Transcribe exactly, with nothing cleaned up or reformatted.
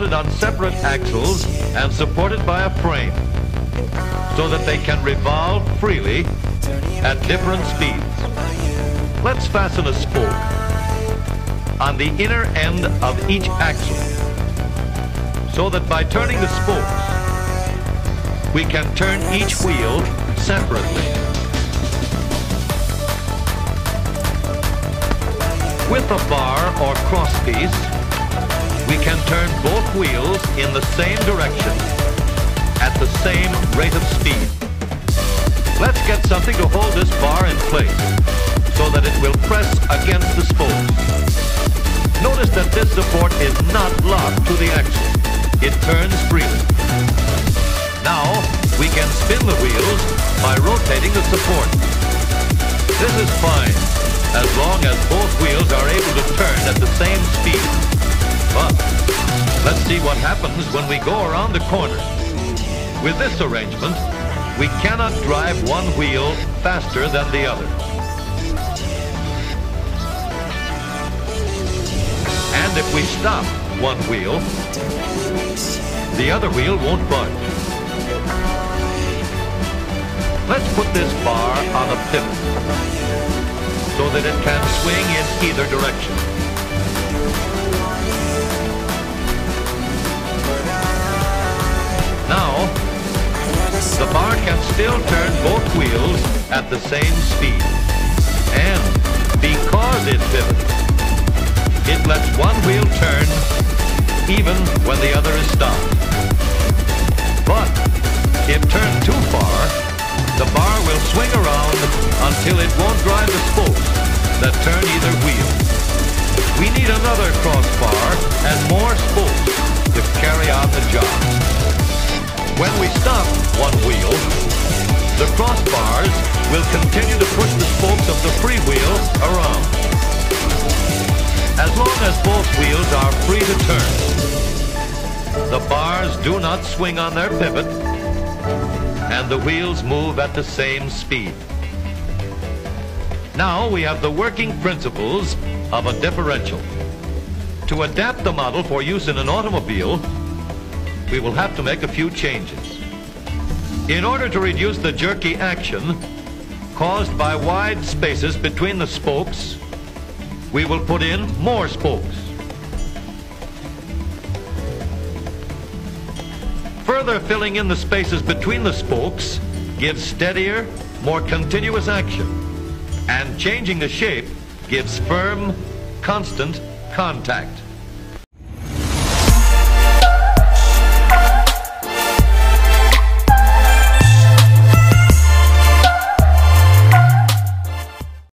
mounted on separate axles and supported by a frame so that they can revolve freely at different speeds. Let's fasten a spoke on the inner end of each axle so that by turning the spokes, we can turn each wheel separately. With a bar or crosspiece, we can turn both wheels in the same direction at the same rate of speed. Let's get something to hold this bar in place so that it will press against the spoke. Notice that this support is not locked to the axle. It turns freely. Now, we can spin the wheels by rotating the support. This is fine, as long as both wheels are able to turn at the same speed. But let's see what happens when we go around the corner. With this arrangement, we cannot drive one wheel faster than the other. And if we stop one wheel, the other wheel won't budge. Let's put this bar on a pivot so that it can swing in either direction. Now, the bar can still turn both wheels at the same speed. And because it pivots, it lets one wheel turn even when the other is stopped. But if turned too far, the bar will swing around until it won't drive the spokes that turn either wheel. We need another crossbar and more spokes to carry out the job. When we stop one wheel, the crossbars will continue to push the spokes of the free wheel around. As long as both wheels are free to turn, the bars do not swing on their pivot, and the wheels move at the same speed. Now we have the working principles of a differential. To adapt the model for use in an automobile, we will have to make a few changes. In order to reduce the jerky action caused by wide spaces between the spokes, we will put in more spokes. Further filling in the spaces between the spokes gives steadier, more continuous action, and changing the shape gives firm, constant contact.